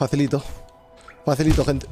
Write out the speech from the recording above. Facilito. Facilito, gente.